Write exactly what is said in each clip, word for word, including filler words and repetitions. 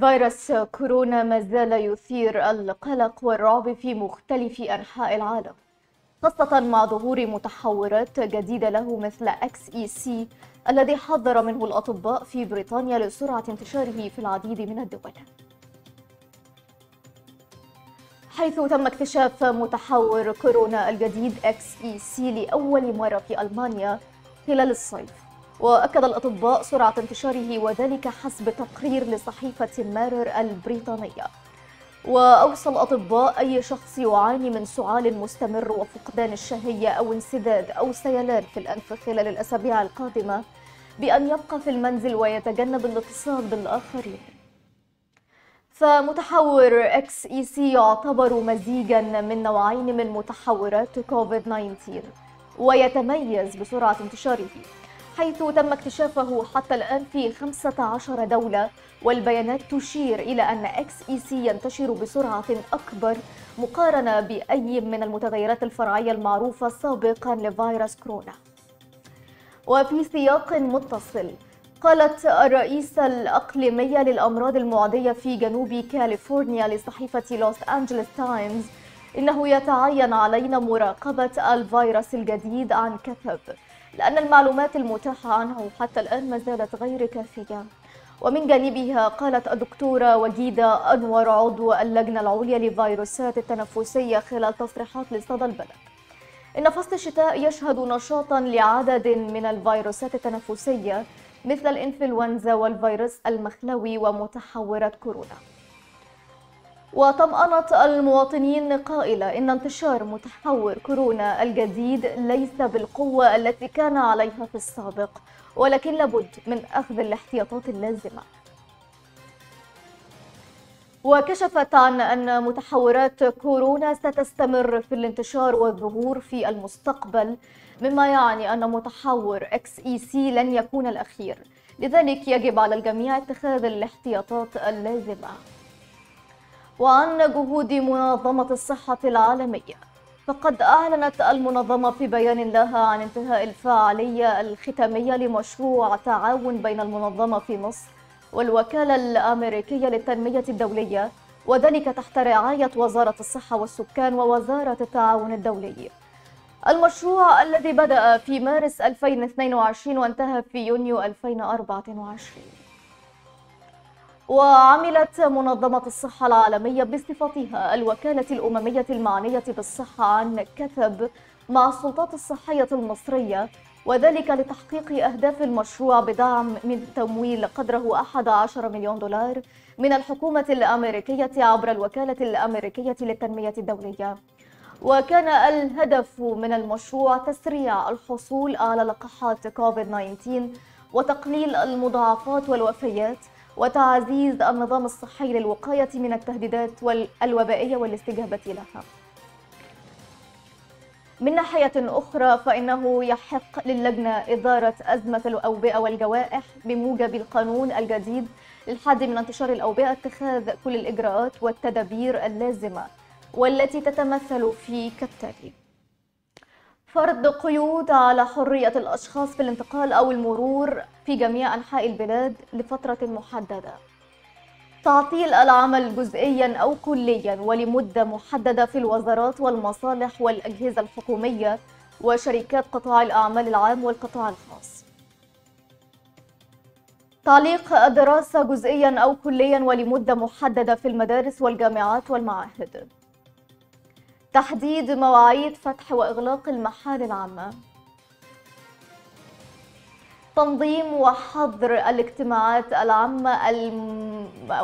فيروس كورونا ما زال يثير القلق والرعب في مختلف أنحاء العالم، خاصة مع ظهور متحورات جديدة له مثل إكس إي سي الذي حذر منه الأطباء في بريطانيا لسرعة انتشاره في العديد من الدول، حيث تم اكتشاف متحور كورونا الجديد إكس إي سي لأول مرة في ألمانيا خلال الصيف، وأكد الأطباء سرعة انتشاره وذلك حسب تقرير لصحيفة مارر البريطانية. وأوصى الأطباء أي شخص يعاني من سعال مستمر وفقدان الشهية أو انسداد أو سيلان في الأنف خلال الأسابيع القادمة بأن يبقى في المنزل ويتجنب الاتصال بالآخرين. فمتحور إكس إي سي يعتبر مزيجاً من نوعين من متحورات كوفيد تسعة عشر ويتميز بسرعة انتشاره، حيث تم اكتشافه حتى الآن في خمسة عشر دولة، والبيانات تشير إلى أن إكس إي سي ينتشر بسرعة أكبر مقارنة بأي من المتغيرات الفرعية المعروفة سابقاً لفيروس كورونا. وفي سياق متصل، قالت الرئيسة الأقليمية للأمراض المعدية في جنوب كاليفورنيا لصحيفة لوس أنجلوس تايمز إنه يتعين علينا مراقبة الفيروس الجديد عن كثب، لأن المعلومات المتاحة عنه حتى الآن ما زالت غير كافية. ومن جانبها قالت الدكتورة وجيدة أنور عضو اللجنة العليا لفيروسات التنفسية خلال تصريحات لصدى البلد إن فصل الشتاء يشهد نشاطاً لعدد من الفيروسات التنفسية مثل الإنفلونزا والفيروس المخلوي ومتحورات كورونا. وطمأنت المواطنين قائلة إن انتشار متحور كورونا الجديد ليس بالقوة التي كان عليها في السابق، ولكن لابد من أخذ الاحتياطات اللازمة. وكشفت عن أن متحورات كورونا ستستمر في الانتشار والظهور في المستقبل، مما يعني أن متحور إكس إي سي لن يكون الأخير، لذلك يجب على الجميع اتخاذ الاحتياطات اللازمة. وعن جهود منظمة الصحة العالمية، فقد أعلنت المنظمة في بيان لها عن انتهاء الفعالية الختامية لمشروع تعاون بين المنظمة في مصر والوكالة الأمريكية للتنمية الدولية، وذلك تحت رعاية وزارة الصحة والسكان ووزارة التعاون الدولي. المشروع الذي بدأ في مارس ألفين واثنين وعشرين وانتهى في يونيو ألفين وأربعة وعشرين. وعملت منظمة الصحة العالمية بصفتها الوكالة الأممية المعنية بالصحة عن كثب مع السلطات الصحية المصرية، وذلك لتحقيق أهداف المشروع بدعم من تمويل قدره أحد عشر مليون دولار من الحكومة الأمريكية عبر الوكالة الأمريكية للتنمية الدولية. وكان الهدف من المشروع تسريع الحصول على لقاحات كوفيد تسعة عشر وتقليل المضاعفات والوفيات وتعزيز النظام الصحي للوقاية من التهديدات الوبائية والاستجابة لها. من ناحية أخرى، فإنه يحق للجنة إدارة أزمة الأوبئة والجوائح بموجب القانون الجديد للحد من انتشار الأوبئة اتخاذ كل الإجراءات والتدابير اللازمة، والتي تتمثل في كالتالي: فرض قيود على حرية الأشخاص في الانتقال أو المرور في جميع أنحاء البلاد لفترة محددة، تعطيل العمل جزئياً أو كلياً ولمدة محددة في الوزارات والمصالح والأجهزة الحكومية وشركات قطاع الأعمال العام والقطاع الخاص، تعليق الدراسة جزئياً أو كلياً ولمدة محددة في المدارس والجامعات والمعاهد، تحديد مواعيد فتح وإغلاق المحال العامة، تنظيم وحظر الاجتماعات العامة،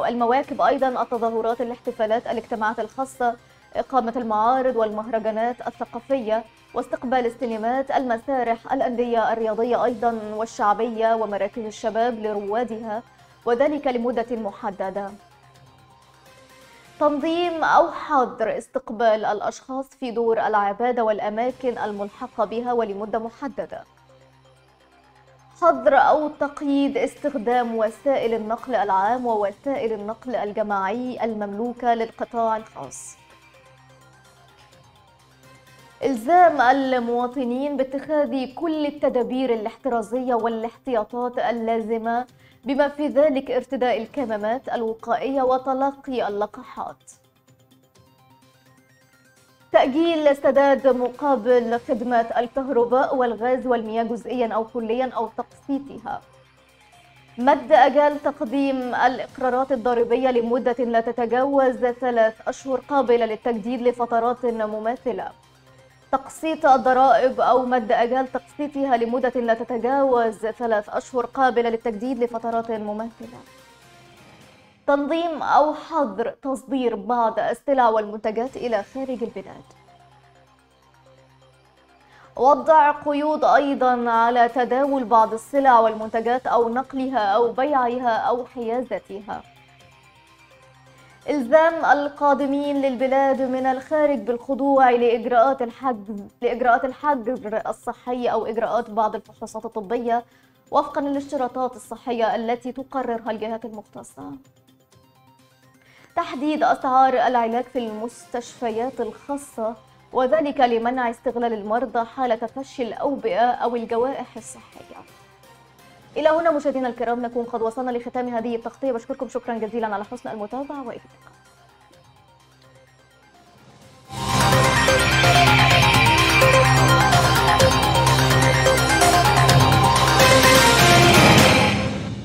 المواكب أيضاً، التظاهرات، الاحتفالات، الاجتماعات الخاصة، إقامة المعارض والمهرجانات الثقافية واستقبال السينمات، المسارح، الأندية الرياضية أيضاً والشعبية ومراكز الشباب لروادها، وذلك لمدة محددة، تنظيم أو حظر استقبال الأشخاص في دور العبادة والأماكن الملحقة بها ولمدة محددة، حظر أو تقييد استخدام وسائل النقل العام ووسائل النقل الجماعي المملوكة للقطاع الخاص، إلزام المواطنين باتخاذ كل التدابير الاحترازية والاحتياطات اللازمة بما في ذلك ارتداء الكمامات الوقائية وتلقي اللقاحات. تأجيل السداد مقابل خدمات الكهرباء والغاز والمياه جزئيا أو كليا أو تقسيطها. مد أجال تقديم الإقرارات الضريبية لمدة لا تتجاوز ثلاث أشهر قابلة للتجديد لفترات مماثلة. تقسيط الضرائب أو مد أجال تقسيطها لمدة لا تتجاوز ثلاث أشهر قابلة للتجديد لفترات مماثلة. تنظيم أو حظر تصدير بعض السلع والمنتجات إلى خارج البلاد. وضع قيود أيضا على تداول بعض السلع والمنتجات أو نقلها أو بيعها أو حيازتها. إلزام القادمين للبلاد من الخارج بالخضوع لإجراءات الحجز لإجراءات الحجر الصحي أو إجراءات بعض الفحوصات الطبية وفقا للاشتراطات الصحية التي تقررها الجهات المختصة. تحديد أسعار العلاج في المستشفيات الخاصة وذلك لمنع استغلال المرضى حال تفشي الأوبئة أو الجوائح الصحية. إلى هنا مشاهدينا الكرام نكون قد وصلنا لختام هذه التغطية، بشكركم شكرا جزيلا على حسن المتابعة وإلى اللقاء.